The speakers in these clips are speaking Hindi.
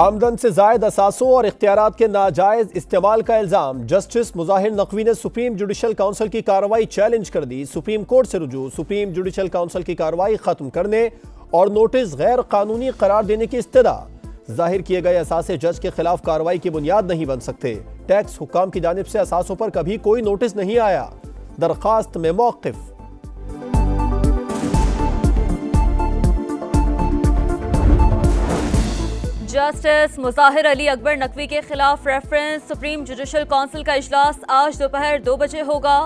आमदन से जायद असासों और इख्तियारात के नाजायज इस्तेमाल का इल्ज़ाम। जस्टिस मज़ाहिर नक़वी ने सुप्रीम जुडिशल काउंसिल की कार्रवाई चैलेंज कर दी। सुप्रीम कोर्ट से रुजू। सुप्रीम जुडिशल काउंसिल की कार्रवाई ख़त्म करने और नोटिस गैर कानूनी करार देने की इस्तदा। जाहिर किए गए असासे जज के खिलाफ कार्रवाई की बुनियाद नहीं बन सकते। टैक्स हुक्काम की जानिब से असासों पर कभी कोई नोटिस नहीं आया। दरख्वास्त में मौक़िफ़। जस्टिस मुज़ाहिर अली अकबर नकवी के खिलाफ रेफरेंस। सुप्रीम जुडिशल काउंसिल का इजलास आज दोपहर 2 बजे होगा।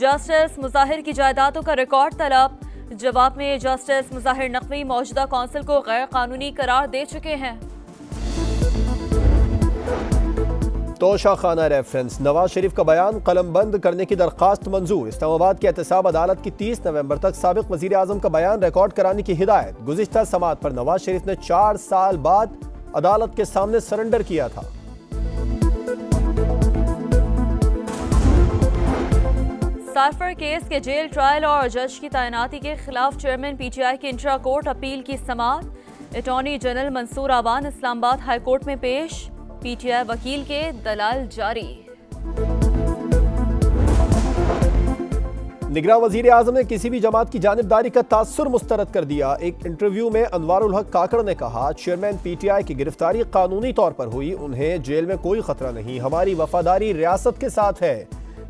जस्टिस मुज़ाहिर की जायदादों का रिकॉर्ड तलब। जवाब में जस्टिस मुज़ाहिर नकवी मौजूदा काउंसिल को गैर कानूनी करार दे चुके हैं। तोशाखाना रेफरेंस। नवाज शरीफ का बयान कलम बंद करने की दरख्वास्त मंजूर। इस्लामाबाद की एहतसाब अदालत की 30 नवंबर तक साबिक वज़ीर आज़म का बयान रिकॉर्ड कराने की हिदायत। गुज़िश्ता समाअत पर नवाज शरीफ ने 4 साल बाद अदालत के सामने सरेंडर किया था। साइफर केस के जेल ट्रायल और जज की तैनाती के खिलाफ चेयरमैन पीटीआई की इंट्रा कोर्ट अपील की समाअत। Attorney general Mansoor Awan Islamabad high court में पेश। पीटीआई वकील के दलाल जारी। निगरां वजीर आजम ने किसी भी जमात की जानिबदारी का तासुर मुस्तरद कर दिया। एक इंटरव्यू में अनवारुल हक काकड़ ने कहा, चेयरमैन पीटीआई की गिरफ्तारी कानूनी तौर पर हुई। उन्हें जेल में कोई खतरा नहीं। हमारी वफादारी रियासत के साथ है।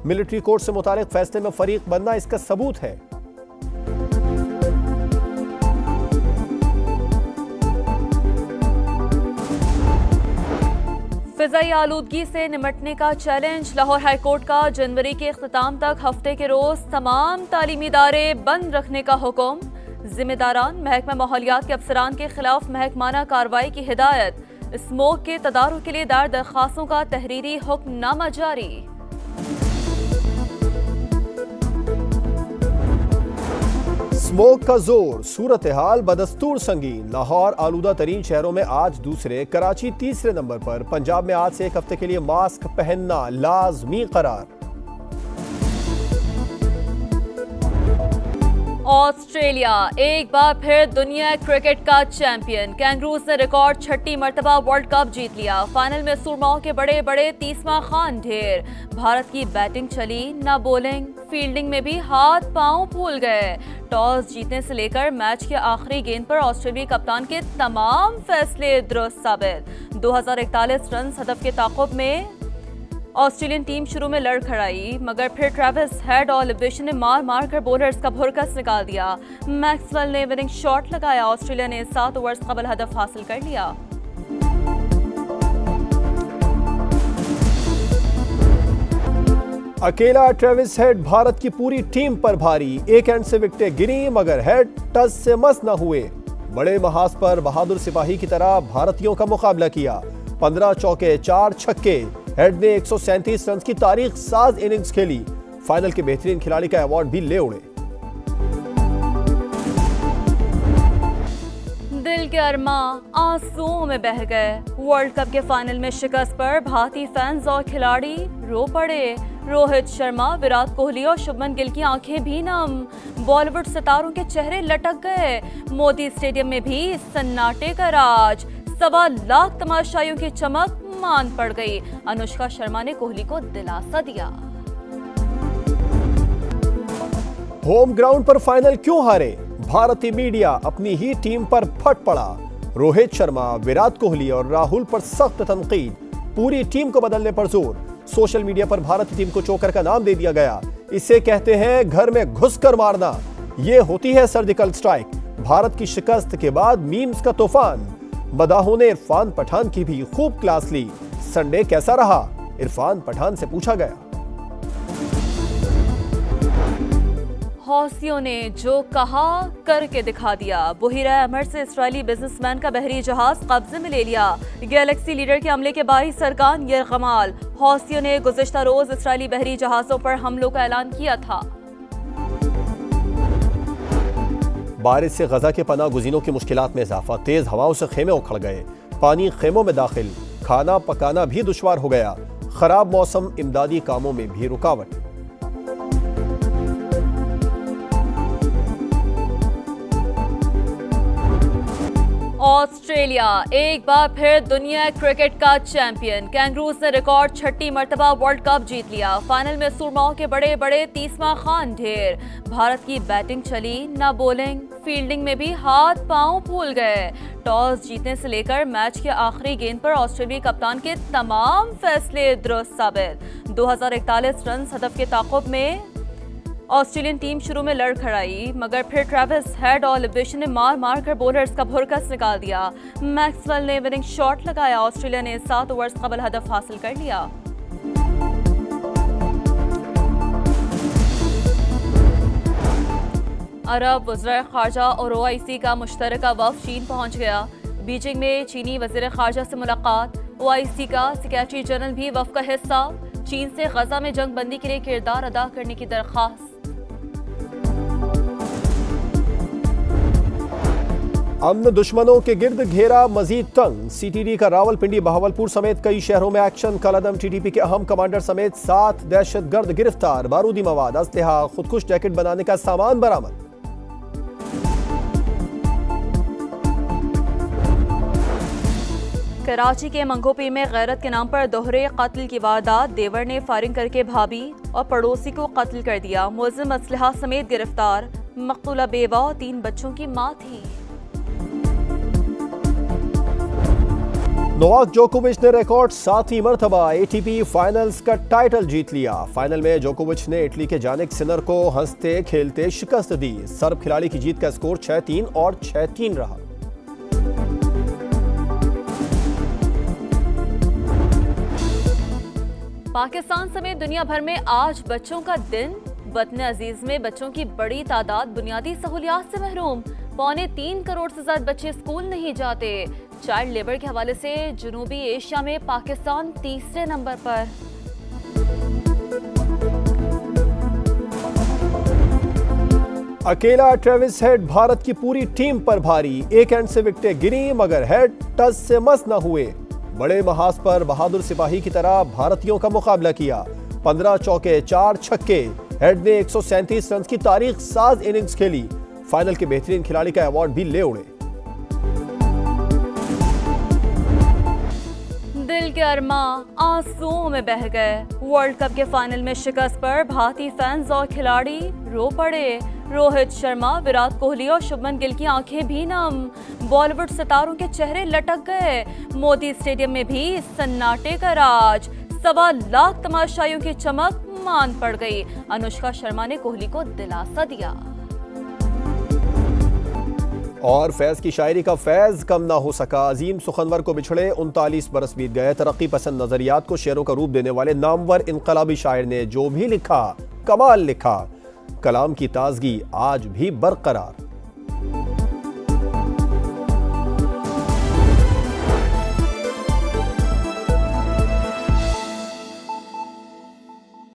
मिलिट्री कोर्ट से मुतालिक फैसले में फरीक बनना इसका सबूत है। फिजाई आलूदगी से निमटने का चैलेंज। लाहौर हाईकोर्ट का जनवरी के अख्ताम तक हफ्ते के रोज तमाम तालीमी इदारे बंद रखने का हुक्म। जिम्मेदारान महकमा माहौलियात के अफसरान के खिलाफ महकमाना कार्रवाई की हिदायत। स्मोक के तदारुक के लिए दायर दरख्वास्तों का तहरीरी हुक्मनामा जारी। स्मोक का जोर, सूरत हाल बदस्तूर संगीन। लाहौर आलूदा तरीन शहरों में आज दूसरे, कराची तीसरे नंबर पर। पंजाब में आज से 1 हफ्ते के लिए मास्क पहनना लाजमी करार। ऑस्ट्रेलिया एक बार फिर दुनिया क्रिकेट का चैंपियन। कैंगरूज ने रिकॉर्ड 6ठी मरतबा वर्ल्ड कप जीत लिया। फाइनल में सूरमाओं के बड़े बड़े तीसमा खान ढेर। भारत की बैटिंग चली ना बॉलिंग, फील्डिंग में भी हाथ पांव फूल गए। टॉस जीतने से लेकर मैच के आखिरी गेंद पर ऑस्ट्रेलियाई कप्तान के तमाम फैसले दुरुस्त साबित। 2041 रन हदफ के ताक़ुब में ऑस्ट्रेलियन टीम शुरू में लड़खड़ाई, मगर फिर ट्रेविस हेड और लिब्रेशन ने मार मार कर बॉलर्स का भुरकस निकाल दिया। मैक्सवेल ने विनिंग शॉट लगाया। ऑस्ट्रेलिया ने 7 ओवर्स कबल हदफ हासिल कर लिया। अकेला ट्रेविस हेड भारत की पूरी टीम पर भारी। एक एंड से विकेटें गिरी, मगर हेड टस से मस न हुए। बड़े महाज पर बहादुर सिपाही की तरह भारतीयों का मुकाबला किया। 15 चौके, 4 छक्के। हेड ने 137 रन की तारीख साज इनिंग्स खेली। फाइनल के बेहतरीन खिलाड़ी का अवार्ड भी ले उड़े। दिल के अरमां आंसुओं में बह गए। वर्ल्ड कप के फाइनल में शिकस्त पर भारतीय फैंस और खिलाड़ी रो पड़े। रोहित शर्मा, विराट कोहली और शुभमन गिल की आंखें भी नम। बॉलीवुड सितारों के चेहरे लटक गए। मोदी स्टेडियम में भी सन्नाटे का राज। 1.25 लाख तमाशाइयों की चमक मान पड़ गई। अनुष्का शर्मा ने कोहली को दिलासा दिया। होम ग्राउंड पर फाइनल क्यों हारे? भारतीय मीडिया अपनी ही टीम पर फट पड़ा। रोहित शर्मा, विराट कोहली और राहुल पर सख्त तनकीद। पूरी टीम को बदलने पर जोर। सोशल मीडिया पर भारतीय टीम को चोकर का नाम दे दिया गया। इसे कहते हैं घर में घुसकर मारना। ये होती है सर्जिकल स्ट्राइक। भारत की शिकस्त के बाद मीम्स का तूफान। मदाहों ने इरफान पठान की भी खूब क्लास ली। संडे कैसा रहा, इरफान पठान से पूछा गया। हौसियों ने जो कहा करके दिखा दिया। बुहिरा अमर से इसराइली बिजनेसमैन का बहरी जहाज कब्जे में ले लिया। गैलेक्सी लीडर के हमले के बारी सरकार यरगमाल। हौसियों ने गुज़िश्ता रोज इसराइली बहरी जहाजों पर हमलों का ऐलान किया था। बारिश से गजा के पनाह गुजीनों की मुश्किलात में इजाफा। तेज हवाओं से खेमे उखड़ गए। पानी खेमों में दाखिल। खाना पकाना भी दुश्वार हो गया। खराब मौसम इमदादी कामों में भी रुकावट। ऑस्ट्रेलिया एक बार फिर दुनिया क्रिकेट का चैंपियन। कैंगरूज ने रिकॉर्ड 6ठी मर्तबा वर्ल्ड कप जीत लिया। फाइनल में सूरमाओं के बड़े बड़े तीसमा खान ढेर। भारत की बैटिंग चली ना बॉलिंग, फील्डिंग में भी हाथ पांव फूल गए। टॉस जीतने से लेकर मैच के आखिरी गेंद पर ऑस्ट्रेलियाई कप्तान के तमाम फैसले दुरुस्त साबित। 2041 रन हदफ के ताक़ुब में ऑस्ट्रेलियन टीम शुरू में लड़खड़ाई, मगर फिर ट्रेविस हेड और लिब्रेशन ने मार मार कर बॉलर्स का भुरकस निकाल दिया। मैक्सवेल ने विनिंग शॉट लगाया। ऑस्ट्रेलिया ने 7 ओवर्स कबल हदफ हासिल कर लिया। अरब वज़ीर ख़ारजा और ओआईसी का मुश्तरका वफ़द चीन पहुंच गया। बीजिंग में चीनी वज़ीर ख़ारजा से मुलाकात। ओआईसी का सेक्रेटरी जनरल भी वफ़द का हिस्सा। चीन से गजा में जंग बंदी के लिए किरदार अदा करने की दरख्वास्त। अमन दुश्मनों के गिर्द घेरा मजीद तंग। सीटीडी का रावलपिंडी, बहावलपुर समेत कई शहरों में एक्शन। कलदम टीटीपी के अहम कमांडर समेत 7 दहशतगर्द गिरफ्तार। बारूदी मवाद, असलहा, खुदकुश जैकेट बनाने का सामान बरामद। कराची के मंगोपी में गैरत के नाम पर दोहरे कत्ल की वारदात। देवर ने फायरिंग करके भाभी और पड़ोसी को कत्ल कर दिया। मुलजिम असलहा समेत गिरफ्तार। मकतूला बेवा और 3 बच्चों की मां थी। नोवाक जोकोविच ने रिकॉर्ड 7वीं मरतबा एटीपी फाइनल्स का टाइटल जीत लिया। फाइनल में जोकोविच ने इटली के जानिक सिनर को हंसते खेलते शिकस्त दी। सर्ब खिलाड़ी की जीत का स्कोर 6-3 और 6-3 रहा। पाकिस्तान समेत दुनिया भर में आज बच्चों का दिन। वतन अजीज में बच्चों की बड़ी तादाद बुनियादी सहूलियात से महरूम। 3.25 करोड़ से ज्यादा बच्चे स्कूल नहीं जाते। चाइल्ड लेबर के हवाले से जनूबी एशिया में पाकिस्तान 3रे नंबर पर। अकेला ट्रेविस हेड भारत की पूरी टीम पर भारी। एक एंड से विकेटें गिरी मगर हेड टच से मस न हुए। बड़े महाज पर बहादुर सिपाही की तरह भारतीयों का मुकाबला किया। 15 चौके, 4 छक्के। हेड ने 137 रन की तारीख साज इनिंग्स खेली। फाइनल के बेहतरीन खिलाड़ी का अवार्ड भी ले उड़े। दिल के अरमा आंसुओं में बह गए। वर्ल्ड कप के फाइनल में शिकस्त पर भारतीय फैंस और खिलाड़ी रो पड़े। रोहित शर्मा, विराट कोहली और शुभमन गिल की आंखें भी नम। बॉलीवुड सितारों के चेहरे लटक गए। मोदी स्टेडियम में भी सन्नाटे का राज। 1.25 लाख तमाशाइयों की चमक मान पड़ गई। अनुष्का शर्मा ने कोहली को दिलासा दिया। और फैज की शायरी का फैज कम ना हो सका। अजीम सुखनवर को बिछड़े 39 बरस बीत गए। तरक्की पसंद नजरियात को शेरों का रूप देने वाले नामवर इनकलाबी शायर ने जो भी लिखा, कमाल लिखा। कलाम की ताजगी आज भी बरकरार।